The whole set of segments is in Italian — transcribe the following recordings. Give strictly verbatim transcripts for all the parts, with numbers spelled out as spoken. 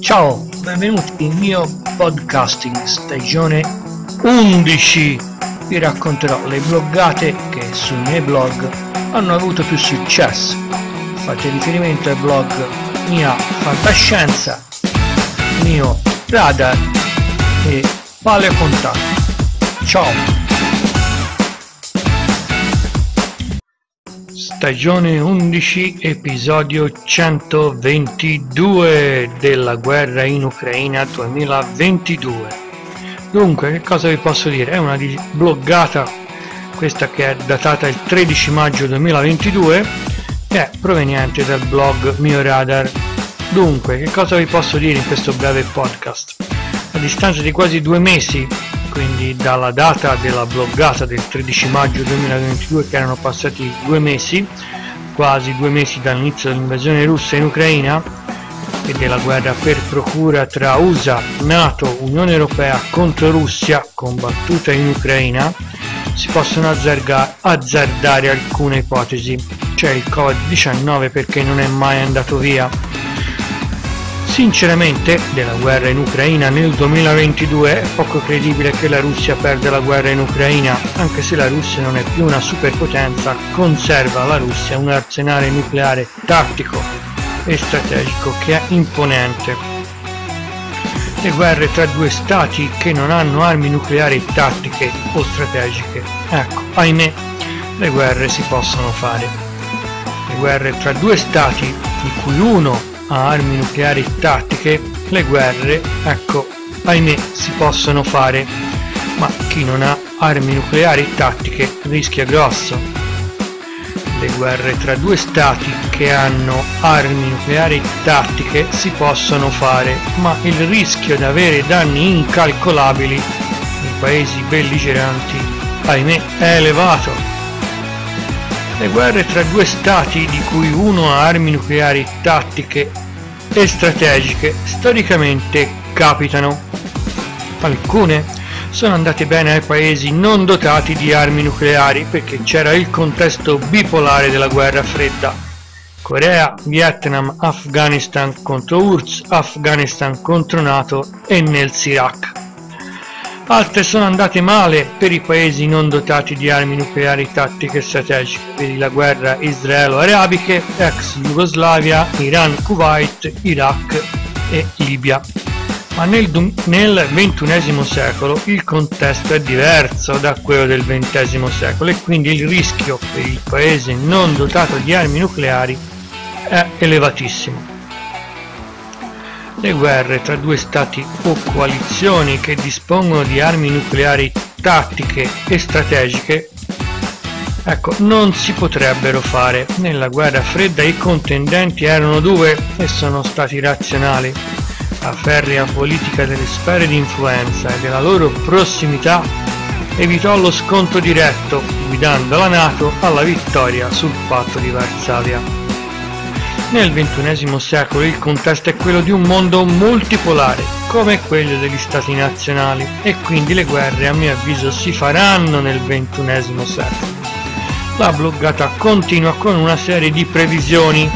Ciao, benvenuti in mio podcasting stagione undici. Vi racconterò le bloggate che sui miei blog hanno avuto più successo. Fate riferimento ai blog Mia Fantascienza, Mio Radar e Paleo Contatto. Ciao! Stagione undici, episodio centoventidue della guerra in Ucraina duemilaventidue. Dunque, che cosa vi posso dire? È una bloggata, questa che è datata il tredici maggio duemilaventidue, che è proveniente dal blog Mio Radar. Dunque, che cosa vi posso dire in questo breve podcast? A distanza di quasi due mesi, quindi dalla data della bloggata del tredici maggio duemilaventidue, che erano passati due mesi, quasi due mesi dall'inizio dell'invasione russa in Ucraina e della guerra per procura tra U S A, NATO, Unione Europea contro Russia combattuta in Ucraina, si possono azzarga- azzardare alcune ipotesi, cioè il covid diciannove perché non è mai andato via. Sinceramente, della guerra in Ucraina nel duemilaventidue è poco credibile che la Russia perda la guerra in Ucraina, anche se la Russia non è più una superpotenza, conserva la Russia un arsenale nucleare tattico e strategico che è imponente. Le guerre tra due stati che non hanno armi nucleari tattiche o strategiche, ecco, ahimè, le guerre si possono fare. Le guerre tra due stati, di cui uno a armi nucleari tattiche, le guerre, ecco, ahimè, si possono fare, ma chi non ha armi nucleari tattiche rischia grosso. Le guerre tra due stati che hanno armi nucleari tattiche si possono fare, ma il rischio di avere danni incalcolabili in paesi belligeranti, ahimè, è elevato. Le guerre tra due stati di cui uno ha armi nucleari tattiche e strategiche storicamente capitano. Alcune sono andate bene ai paesi non dotati di armi nucleari perché c'era il contesto bipolare della guerra fredda: Corea, Vietnam, Afghanistan contro U R S S, Afghanistan contro NATO e nel Iraq. Altre sono andate male per i paesi non dotati di armi nucleari tattiche e strategiche, vedi la guerra israelo-arabiche, ex Jugoslavia, Iran, Kuwait, Iraq e Libia. Ma nel, nel ventunesimo secolo il contesto è diverso da quello del ventesimo secolo e quindi il rischio per il paese non dotato di armi nucleari è elevatissimo. Le guerre tra due stati o coalizioni che dispongono di armi nucleari tattiche e strategiche, ecco, non si potrebbero fare. Nella guerra fredda i contendenti erano due e sono stati razionali. La ferrea politica delle sfere di influenza e della loro prossimità evitò lo scontro diretto, guidando la NATO alla vittoria sul Patto di Varsavia. Nel ventunesimo secolo il contesto è quello di un mondo multipolare, come quello degli stati nazionali, e quindi le guerre, a mio avviso, si faranno nel ventunesimo secolo. La bloggata continua con una serie di previsioni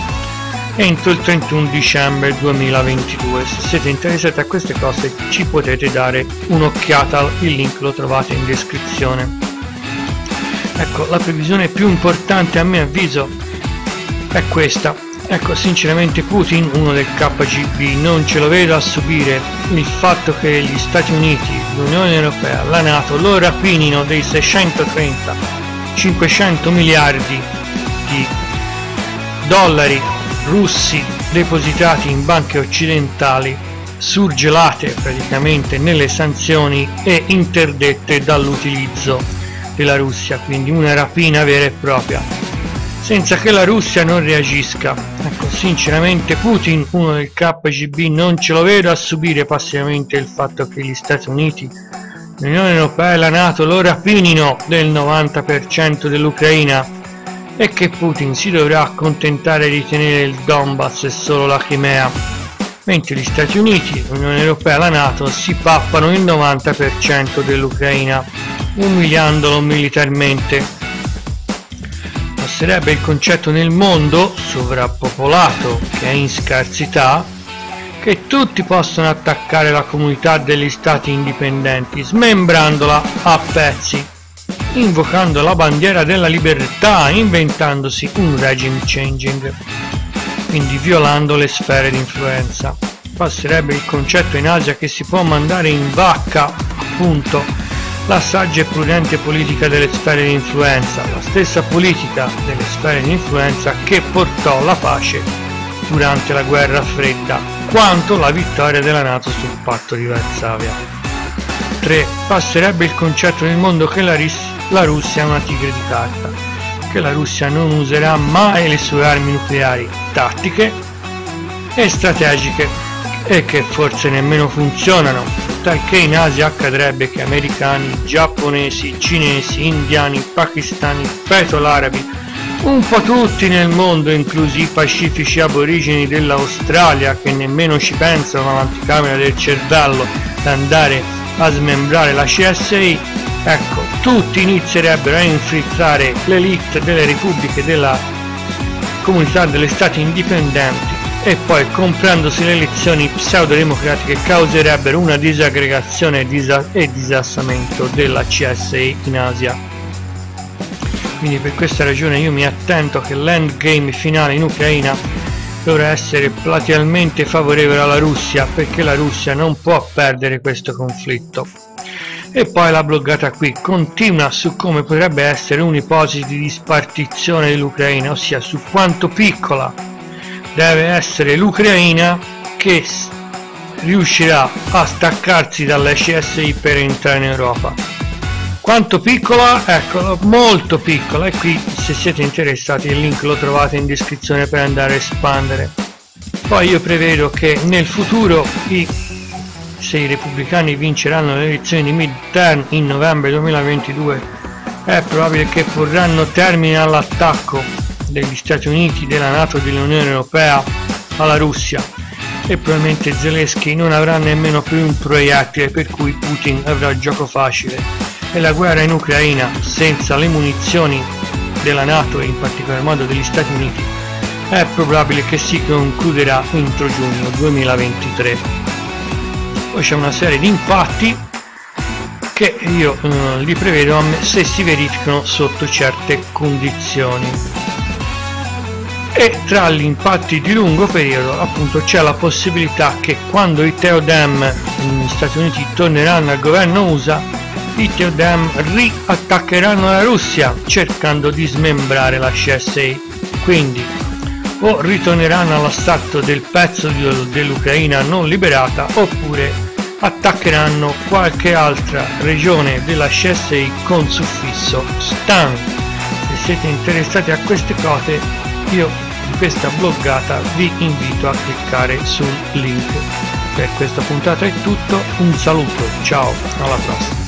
entro il trentuno dicembre duemilaventidue. Se siete interessati a queste cose ci potete dare un'occhiata, il link lo trovate in descrizione. Ecco, la previsione più importante, a mio avviso, è questa. Ecco, sinceramente Putin, uno del K G B, non ce lo vedo a subire il fatto che gli Stati Uniti, l'Unione Europea, la NATO lo rapinino dei seicentotrenta cinquecento miliardi di dollari russi depositati in banche occidentali, surgelate praticamente nelle sanzioni e interdette dall'utilizzo della Russia, quindi una rapina vera e propria, senza che la Russia non reagisca. Ecco, sinceramente Putin, uno del K G B, non ce lo vedo a subire passivamente il fatto che gli Stati Uniti, l'Unione Europea e la NATO lo rapinino del novanta per cento dell'Ucraina e che Putin si dovrà accontentare di tenere il Donbass e solo la Crimea, mentre gli Stati Uniti, l'Unione Europea e la NATO si pappano il novanta per cento dell'Ucraina, umiliandolo militarmente. Sarebbe il concetto nel mondo sovrappopolato che è in scarsità, che tutti possono attaccare la comunità degli stati indipendenti, smembrandola a pezzi, invocando la bandiera della libertà, inventandosi un regime changing, quindi violando le sfere di influenza. Passerebbe il concetto in Asia che si può mandare in vacca, appunto, la saggia e prudente politica delle sfere di influenza, la stessa politica delle sfere di influenza che portò la pace durante la guerra fredda, quanto la vittoria della NATO sul patto di Varsavia. tre. Passerebbe il concetto nel mondo che la, la Russia è una tigre di carta, che la Russia non userà mai le sue armi nucleari tattiche e strategiche, e che forse nemmeno funzionano, talché in Asia accadrebbe che americani, giapponesi, cinesi, indiani, pakistani, petolarebi, un po' tutti nel mondo, inclusi i pacifici aborigeni dell'Australia che nemmeno ci pensano all'anticamera del cervello ad andare a smembrare la C S I, ecco, tutti inizierebbero a infiltrare l'elite delle repubbliche della comunità degli stati indipendenti, e poi comprandosi le elezioni pseudodemocratiche causerebbero una disaggregazione e, disa e disassamento della C S I in Asia. Quindi per questa ragione io mi attento che l'endgame finale in Ucraina dovrà essere platealmente favorevole alla Russia, perché la Russia non può perdere questo conflitto. E poi la bloccata qui continua su come potrebbe essere un'ipotesi di spartizione dell'Ucraina, ossia su quanto piccola deve essere l'Ucraina che riuscirà a staccarsi dalla C S I per entrare in Europa. Quanto piccola? Eccolo, molto piccola, e qui se siete interessati il link lo trovate in descrizione per andare a espandere. Poi io prevedo che nel futuro i, se i repubblicani vinceranno le elezioni di midterm in novembre duemilaventidue, è probabile che porranno termine all'attacco degli Stati Uniti, della NATO, dell'Unione Europea alla Russia, e probabilmente Zelensky non avrà nemmeno più un proiettile, per cui Putin avrà gioco facile, e la guerra in Ucraina senza le munizioni della NATO e in particolar modo degli Stati Uniti è probabile che si concluderà entro giugno duemilaventitré. Poi c'è una serie di impatti che io eh, li prevedo se si verificano sotto certe condizioni. E tra gli impatti di lungo periodo appunto c'è la possibilità che quando i Teodem negli Stati Uniti torneranno al governo U S A, i Teodem riattaccheranno la Russia cercando di smembrare la C S I, quindi o ritorneranno all'assalto del pezzo dell'Ucraina non liberata, oppure attaccheranno qualche altra regione della C S I con suffisso stan. Se siete interessati a queste cose, io di questa bloggata vi invito a cliccare sul link. Per questa puntata è tutto, un saluto, ciao, alla prossima.